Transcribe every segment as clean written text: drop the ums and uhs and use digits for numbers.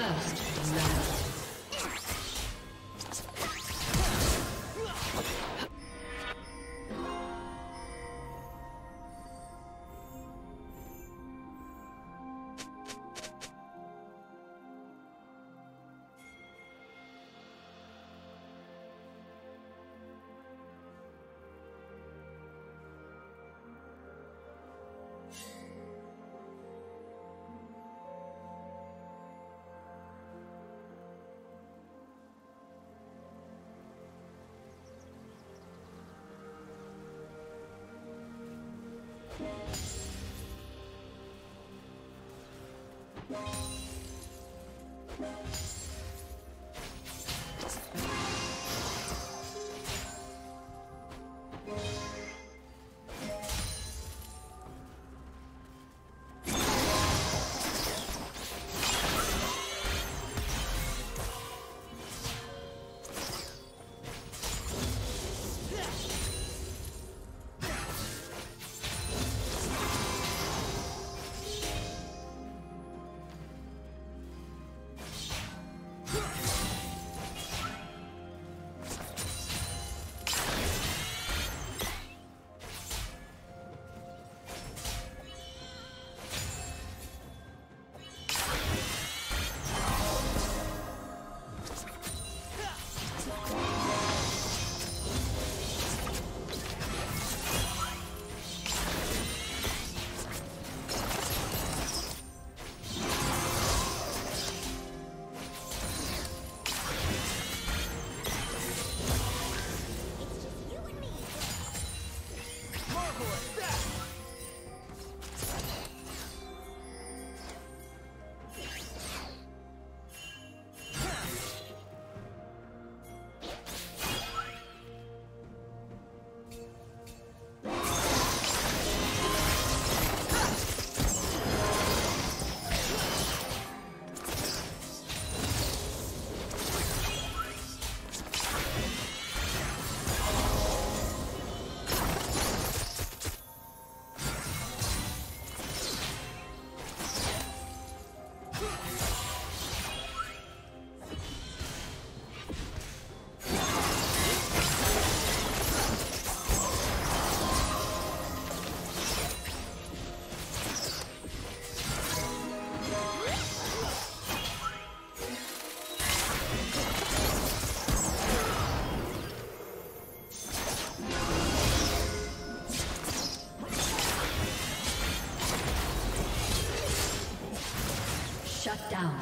First love. Shut down.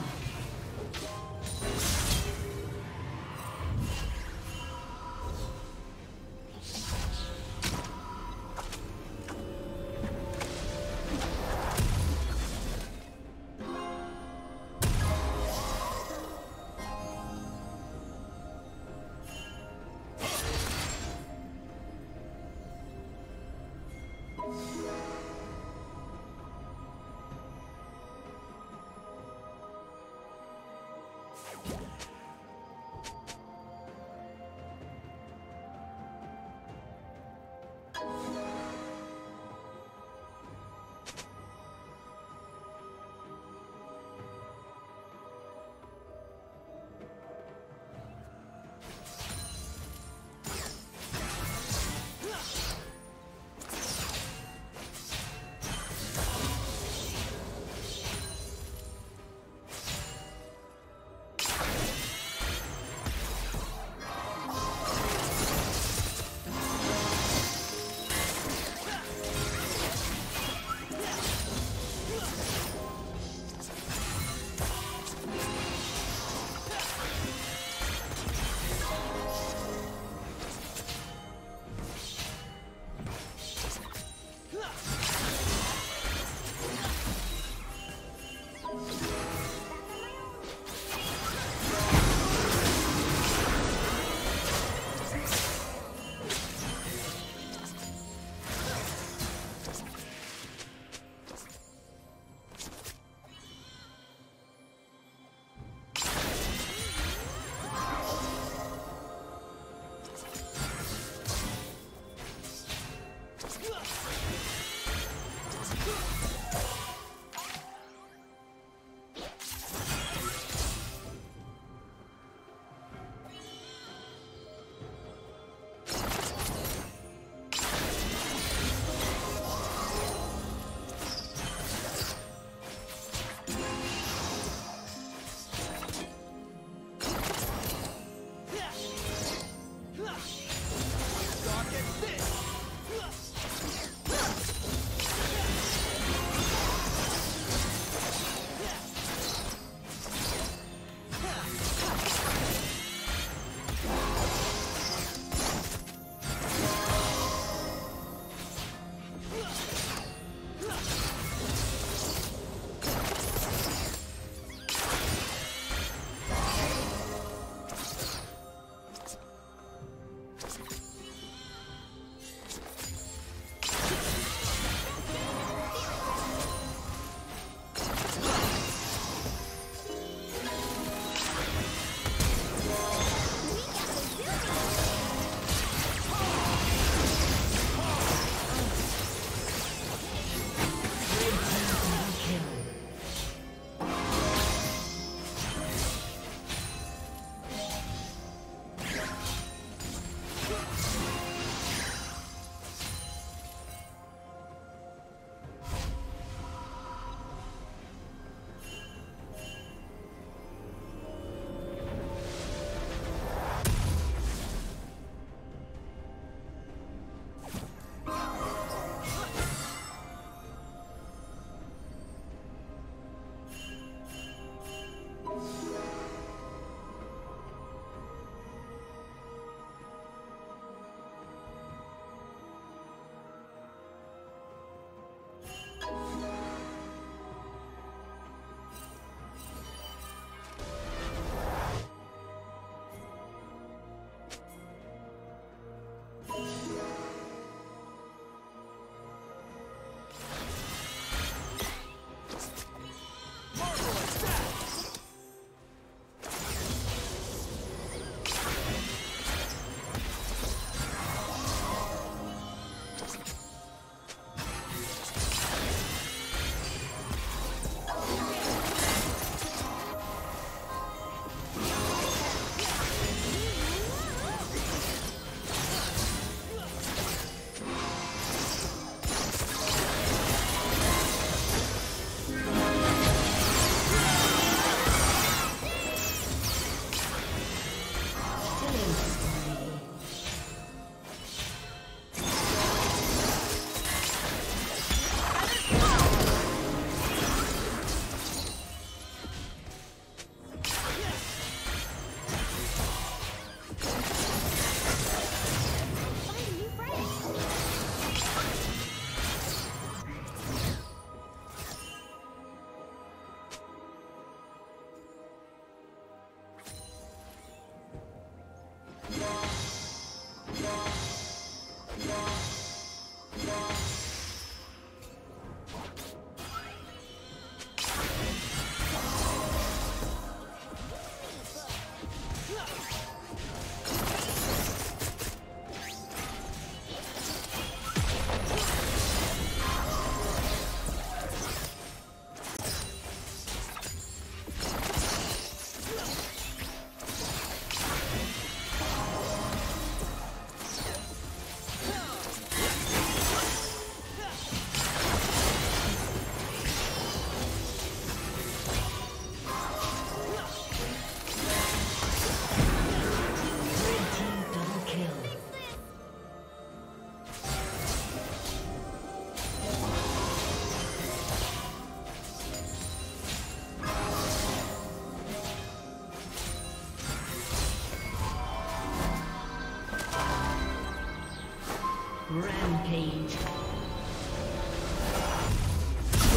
Rampage.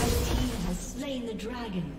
Red team has slain the dragon.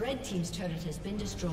Red team's turret has been destroyed.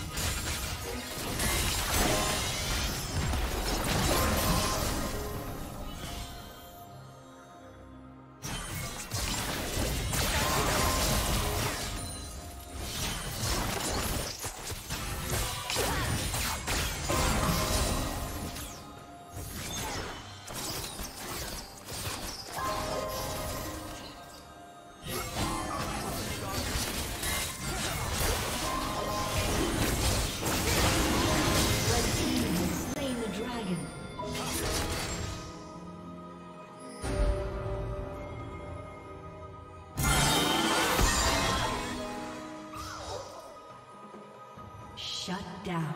Shut down.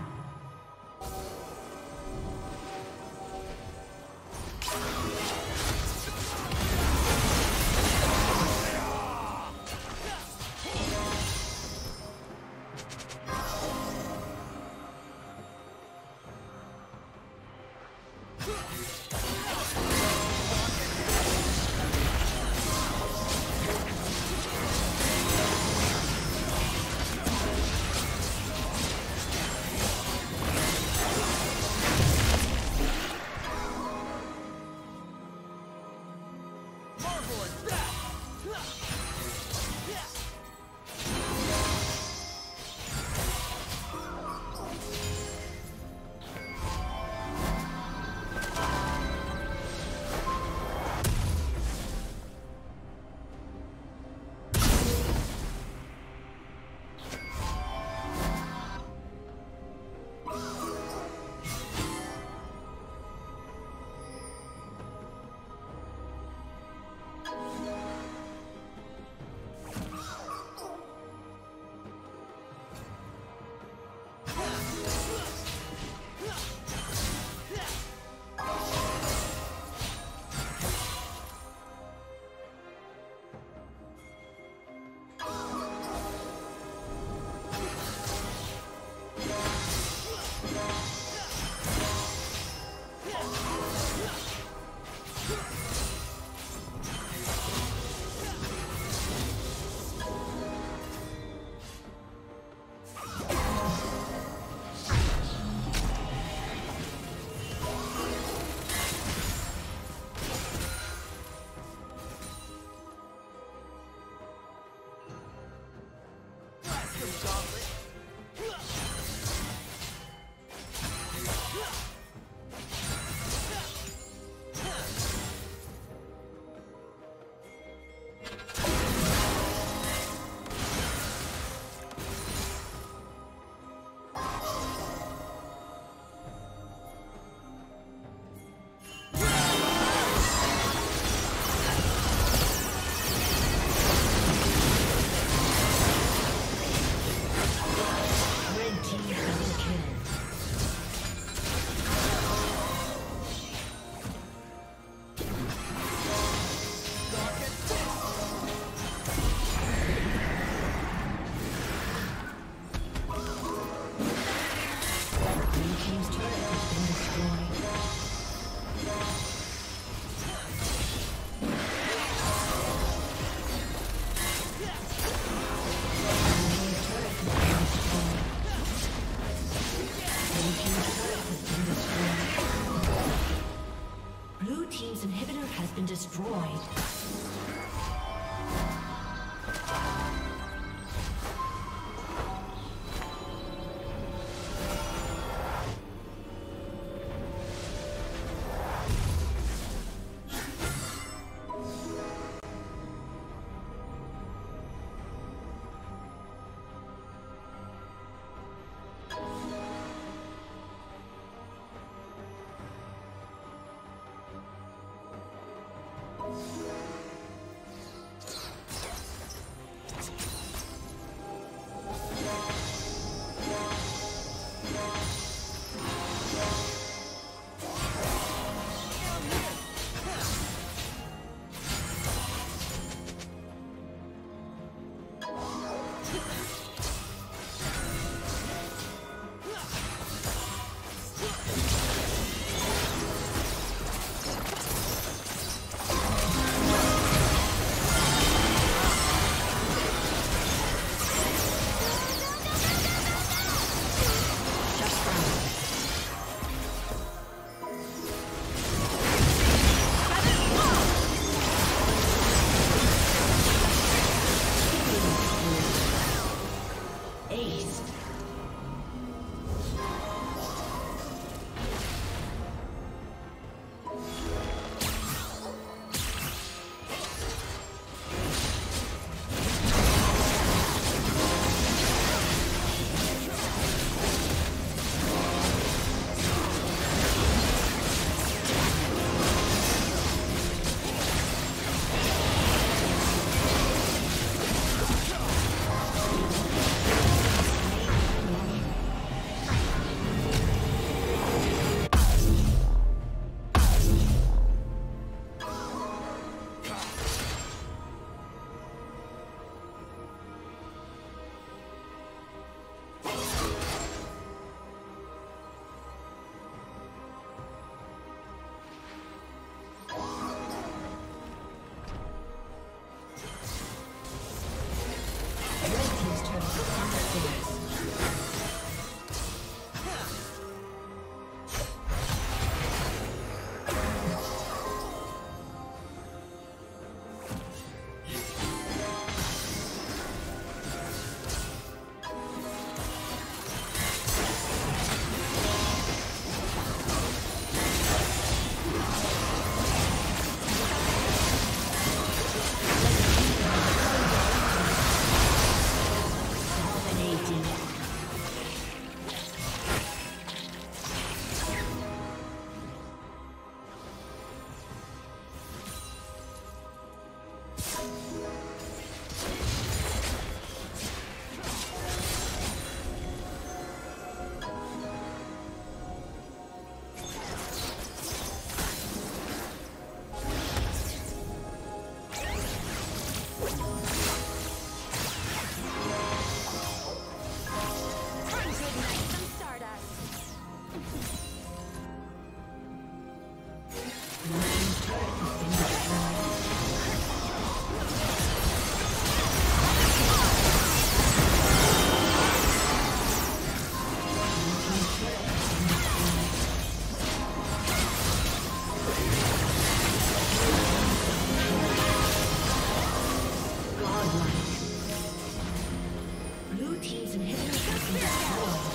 team's inhibitor has been destroyed.